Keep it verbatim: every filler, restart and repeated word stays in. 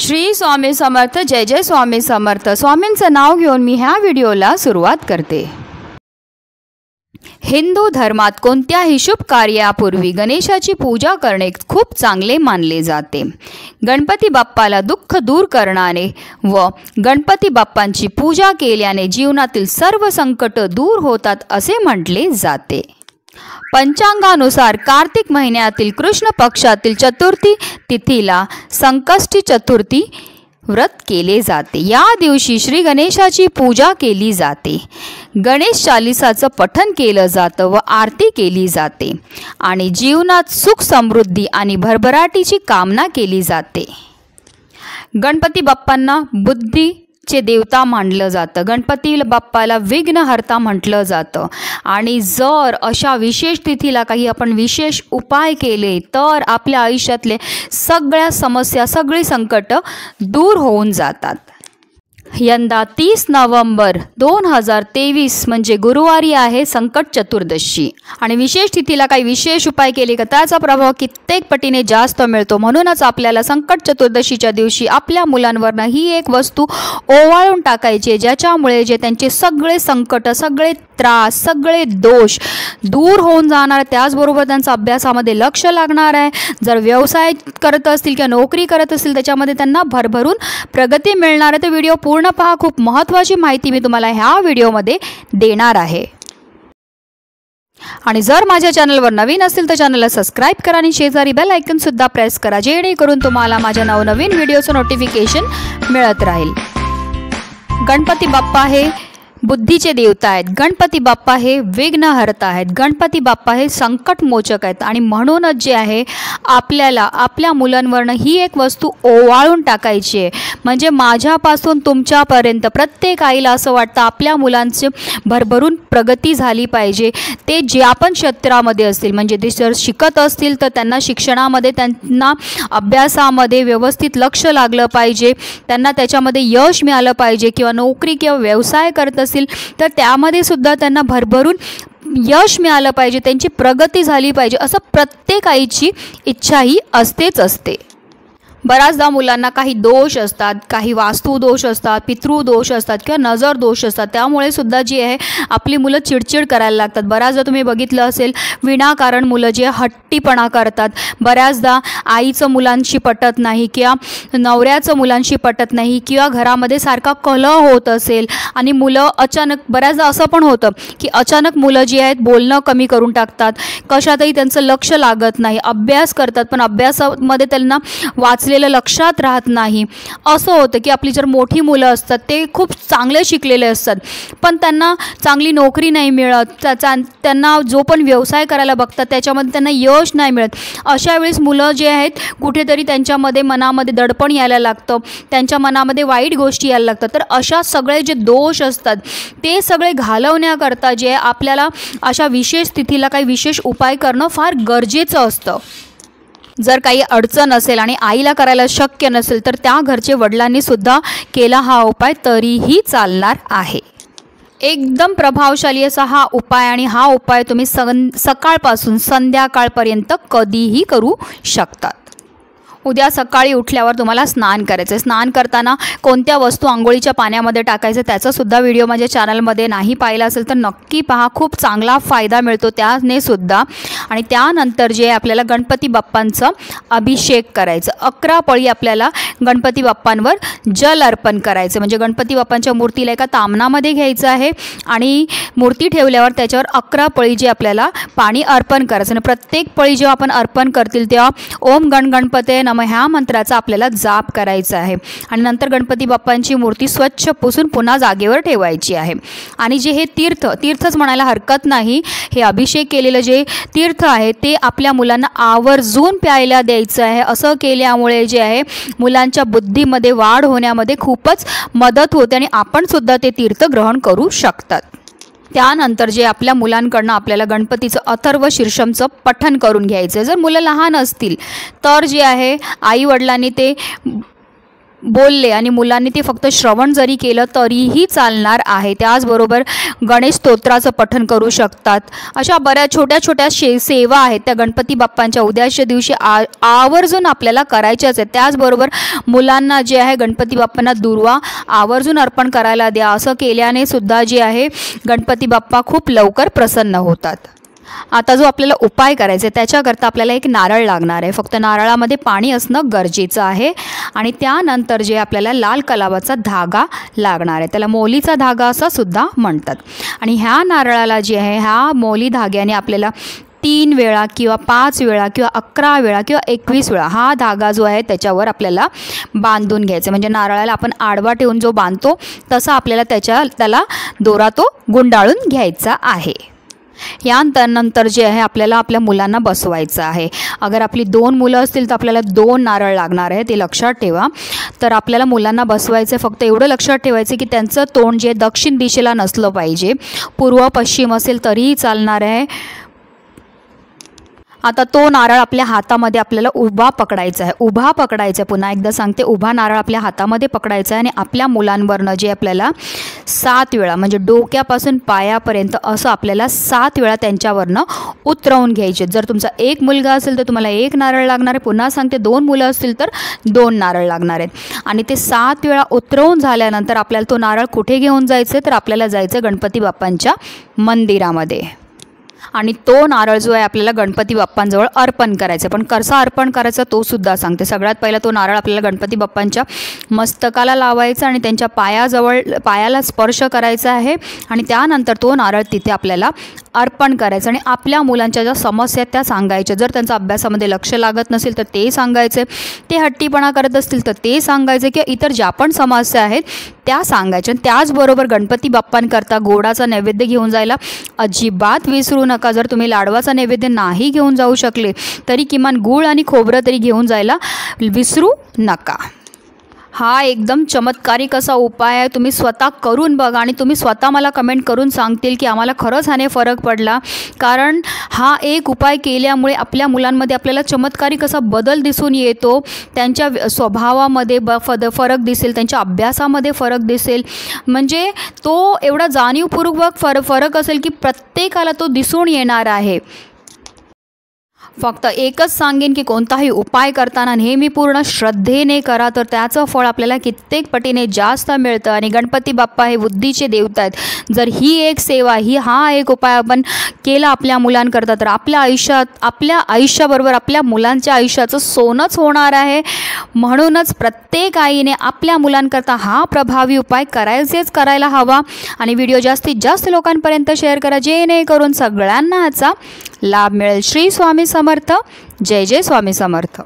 श्री स्वामी समर्थ. जय जय स्वामी समर्थ. स्वामींचं नाव घेऊन मी ह्या व्हिडिओला सुरुवात करते. हिंदू धर्मात कोणत्याही शुभ कार्यापूर्वी गणेशाची पूजा करणे खूप चांगले मानले जाते. गणपती बाप्पाला दुःख दूर करणारे व गणपती बाप्पांची पूजा केल्याने जीवनातील सर्व संकट दूर होतात असे म्हटले जाते. पंचांगानुसार कार्तिक महिन्यातील कृष्ण पक्षातील चतुर्थी तिथीला संकष्टचतुर्थी व्रत केले जाते. या दिवशी श्री गणेशाची पूजा केली जाते, गणेश चालिसाचं पठण केलं जातं व आरती केली जाते आणि जीवनात सुख समृद्धी आणि भरभराटीची कामना केली जाते. गणपती बाप्पांना बुद्धी चे देवता मानलं जातं. गणपती बाप्पाला विघ्नहर्ता म्हटलं जातं आणि जर अशा विशेष तिथीला काही आपण विशेष उपाय केले तर आपल्या आयुष्यातले सगळ्या समस्या सगळी संकट दूर होऊन जातात. यंदा तीस नोव्हेंबर दोन हजार तेवीस म्हणजे गुरुवारी आहे संकट चतुर्दशी आणि विशेष तिथीला काही विशेष उपाय केले का त्याचा प्रभाव कित्येक पटीने जास्त मिळतो. म्हणूनच आपल्याला संकट चतुर्दशीच्या दिवशी आपल्या मुलांवरनं ही एक वस्तू ओवाळून टाकायची ज्याच्यामुळे जे त्यांचे सगळे संकट सगळे त्रास सगळे दोष दूर होऊन जाणार. त्याचबरोबर त्यांचा अभ्यासामध्ये लक्ष लागणार आहे. जर व्यवसाय करत असतील किंवा नोकरी करत असतील त्याच्यामध्ये त्यांना भरभरून प्रगती मिळणार आहे. तर व्हिडिओ पूर्ण पहा, खूप महत्त्वाची माहिती मी तुम्हाला ह्या व्हिडिओमध्ये देणार आहे. आणि जर माझ्या चॅनलवर नवीन असेल तर चॅनलला सबस्क्राइब करा आणि शेजारी बेल आयकॉन सुद्धा प्रेस करा जेणेकरून तुम्हाला माझ्या नवनवीन व्हिडिओचं नोटिफिकेशन मिळत राहील. गणपती बाप्पा हे बुद्धीचे देवता आहेत. गणपती बाप्पा हे विघ्नहर्ता आहेत. गणपती बाप्पा हे संकटमोचक आहेत आणि म्हणूनच जे आहे आपल्याला आपल्या मुलांवरनं ही एक वस्तू ओवाळून टाकायची आहे. म्हणजे माझ्यापासून तुमच्यापर्यंत प्रत्येक आईला असं वाटतं आपल्या मुलांचे भरभरून प्रगती झाली पाहिजे. ते जे आपण क्षेत्रामध्ये असतील म्हणजे ते जर शिकत असतील तर त्यांना शिक्षणामध्ये त्यांना अभ्यासामध्ये व्यवस्थित लक्ष लागलं पाहिजे, त्यांना त्याच्यामध्ये यश मिळालं पाहिजे किंवा नोकरी किंवा व्यवसाय करत असतील तर त्यामध्ये सुद्धा त्यांना भरभरून यश मिळालं पाहिजे, त्यांची प्रगती झाली पाहिजे असं प्रत्येक आईची इच्छा ही असतेच असते. बऱ्याचदा मुलांना काही दोष असतात, काही वास्तुदोष असतात, पितृदोष असतात किंवा नजर दोष असतात. त्यामुळे सुद्धा जी आहे आपली मुलं चिडचिड करायला लागतात. बऱ्याचदा तुम्ही बघितलं असेल विनाकारण मुलं जे हट्टीपणा करतात. बऱ्याचदा आईचं मुलांशी पटत नाही किंवा नवऱ्याचं मुलांशी पटत नाही किंवा घरामध्ये सारखा कलह होत असेल आणि मुलं अचानक बऱ्याचदा असं पण होतं की अचानक मुलं जी आहेत बोलणं कमी करून टाकतात, कशातही त्यांचं लक्ष लागत नाही, अभ्यास करतात पण अभ्यासामध्ये त्यांना वाच लक्षात राहत नाही. असं होतं की आपली जर मोठी मुलं असतात ते खूप चांगले शिकलेले असतात पण त्यांना चांगली नोकरी नाही मिळत, त्यांना जो पण व्यवसाय करायला बघतात त्याच्यामध्ये त्यांना यश नाही मिळत. अशा वेळेस मुलं जे आहेत कुठेतरी त्यांच्यामध्ये मनामध्ये दडपण यायला लागतं, त्यांच्या मनामध्ये वाईट गोष्टी यायला लागतात. तर अशा सगळे जे दोष असतात ते सगळे घालवण्याकरता जे आपल्याला अशा विशेष तिथीला काही विशेष उपाय करणं फार गरजेचं असतं. जर काही अडचण असेल आणि आईला करायला शक्य नसेल तर त्या घरचे वडिलांनी सुद्धा केला हा उपाय तरीही चालणार आहे. एकदम प्रभावशाली असा हा उपाय आणि हा उपाय तुम्ही सं सकाळपासून संध्याकाळपर्यंत कधीही करू शकतात. उद्या सकाळी उठल्यावर तुम्हाला स्नान करायचं आहे. स्नान करताना कोणत्या वस्तू आंघोळीच्या पाण्यामध्ये टाकायचं त्याचासुद्धा व्हिडिओ माझ्या चॅनलमध्ये नाही पाहिला असेल तर नक्की पहा, खूप चांगला फायदा मिळतो त्याने सुद्धा. आणि त्यानंतर जे आपल्याला गणपती बाप्पांचं अभिषेक करायचं, अकरा पळी आपल्याला गणपती बाप्पांवर जल अर्पण करायचं. म्हणजे गणपती बाप्पांच्या मूर्तीला एका तामणामध्ये घ्यायचं आहे आणि मूर्ती ठेवल्यावर त्याच्यावर अकरा पळी जे आपल्याला पाणी अर्पण करायचं आणि प्रत्येक पळी जेव्हा आपण अर्पण करतील तेव्हा ओम गण गणपते नमः ह्या मंत्राचा आपल्याला जाप करायचा आहे आणि नंतर गणपती बाप्पांची मूर्ती स्वच्छ पुसून पुन्हा जागेवर ठेवायची आहे. आणि जे हे तीर्थ तीर्थच म्हणायला हरकत नाही, हे अभिषेक केलेलं जे तीर्थ आहे ते आपल्या मुलांना आवर्जून प्यायला द्यायचं आहे. असं केल्यामुळे जे आहे मुलांच्या बुद्धीमध्ये वाढ होण्यामध्ये खूपच मदत होते आणि आपण सुद्धा ते तीर्थ ग्रहण करू शकतात. त्यानंतर जे आपल्या मुलांकडनं आपल्याला गणपतीचं अथर्व शीर्षमचं पठण करून घ्यायचं आहे. जर मुलं लहान असतील तर जे आहे आईवडिलांनी ते बोलले आणि मुलांनी ते फक्त श्रवण जरी केलं तरीही चालणार आहे। त्याचबरोबर गणेश स्तोत्राचं पठण करू शकतात। अशा बऱ्याच छोट्या छोट्या सेवा आहेत त्या गणपती बाप्पांच्या उद्याच्या दिवशी आ आवर्जून आपल्याला करायच्याच आहेत। त्याचबरोबर मुलांना जे आहे गणपती बाप्पांना दुर्वा आवर्जून अर्पण करायला द्या। असं केल्याने सुद्धा जे आहे गणपती बाप्पा खूप लवकर प्रसन्न होतात। आता जो आपल्याला उपाय करायचा आहे त्याच्याकरता आपल्याला एक नारळ लागणार आहे। फक्त नारळामध्ये पाणी असणं गरजेचं आहे आणि त्यानंतर जे आपल्याला लाल कलराचा धागा लागणार आहे, त्याला मोलीचा धागा असं सुद्धा म्हणतात। आणि ह्या नारळाला जे आहे हा मोली धाग्याने आपल्याला तीन वेळा किंवा पाच वेळा किंवा अकरा वेळा किंवा एकवीस वेळा हा धागा जो आहे त्याच्यावर आपल्याला बांधून घ्यायचा। म्हणजे नारळाला आपण आडवा ठेवून जो बांधतो तसा आपल्याला त्याच्या त्याला दोरा तो गुंडाळून घ्यायचा आहे। यानंतर जे आहे आपल्याला आपल्या मुलांना बसवायचं आहे। अगर आपली दोन मुलं असतील तर आपल्याला दोन नारळ लागणार आहे, ते लक्षात ठेवा। तर आपल्याला मुलांना बसवायचं फक्त एवढं लक्षात ठेवायचं की त्यांचं तोंड जे दक्षिण दिशेला नसलं पाहिजे, पूर्व पश्चिम असेल तरीही चालणार आहे। आता तो नारळ आपल्या हातामध्ये आपल्याला उभा पकडायचा आहे, उभा पकडायचा आहे। पुन्हा एकदा सांगते, उभा नारळ आपल्या हातामध्ये पकडायचा आहे आणि आपल्या मुलांवरनं जे आपल्याला सात वेळा म्हणजे डोक्यापासून पायापर्यंत असं आपल्याला सात वेळा त्यांच्यावरनं उतरवून घ्यायचे। जर तुमचा एक मुलगा असेल तर तुम्हाला एक नारळ लागणार आहे, पुन्हा सांगते दोन मुलं असतील तर दोन नारळ लागणार आहेत। आणि ते सात वेळा उतरवून झाल्यानंतर आपल्याला तो नारळ कुठे घेऊन जायचं आहे तर आपल्याला जायचं गणपती बाप्पांच्या मंदिरामध्ये आणि तो नारळ जो आहे आपल्याला गणपती बाप्पांजवळ अर्पण करायचा। पण कसा अर्पण करायचा तो सुद्धा सांगते। सगळ्यात पहिला तो नारळ आपल्याला गणपती बाप्पांच्या मस्तकाला लावायचा आणि त्यांच्या पायाजवळ पायाला स्पर्श करायचा आहे आणि त्यानंतर तो नारळ तिथे आपल्याला अर्पण करायचं आणि आपल्या मुलांच्या ज्या समस्या आहेत त्या सांगायच्या। जर त्यांचा अभ्यासामध्ये लक्ष लागत नसेल तर ते सांगायचे, ते हट्टीपणा करत असतील तर ते सांगायचे किंवा इतर ज्या पण समस्या आहेत त्या सांगायच्या। त्याचबरोबर गणपती बाप्पांकरता गोडाचा नैवेद्य घेऊन जायला अजिबात विसरू नका। जर तुम्ही लाडवाचा नैवेद्य नाही घेऊन जाऊ शकले तरी किमान गूळ आणि खोबरं तरी घेऊन जायला विसरू नका। हा एकदम चमत्कारिक असा उपाय आहे, तुम्ही स्वतः करून बघा आणि तुम्ही स्वतः मला कमेंट करून सांगतील की आम्हाला खरंच हाने फरक पडला। कारण हा एक उपाय केल्यामुळे आपल्या मुलांमध्ये आपल्याला चमत्कारिक असा बदल दिसून येतो। त्यांच्या स्वभावामध्ये ब फद फरक दिसेल, त्यांच्या अभ्यासामध्ये फरक दिसेल। म्हणजे तो एवढा जाणीवपूर्वक फर फरक असेल की प्रत्येकाला तो दिसून येणार आहे। फक्त एकच सांगेन की कोणताही उपाय करताना नेहमी पूर्ण श्रद्धेने करा, तर त्याचं फळ आपल्याला कित्येक पटीने जास्त मिळतं। आणि गणपती बाप्पा हे बुद्धीचे देवता आहेत। जर ही एक सेवा ही हा एक उपाय आपण केला आपल्या मुलांकरता तर आपल्या आयुष्यात आपल्या आयुष्याबरोबर आपल्या मुलांच्या आयुष्याचं सोनंच होणार आहे। म्हणूनच प्रत्येक आईने आपल्या मुलांकरता हा प्रभावी उपाय करायचेच करायला हवा आणि व्हिडिओ जास्तीत जास्त लोकांपर्यंत शेअर करा जेणेकरून सगळ्यांना याचा लाभ मिळेल। श्री स्वामी समर्थ, जय जय स्वामी समर्थ।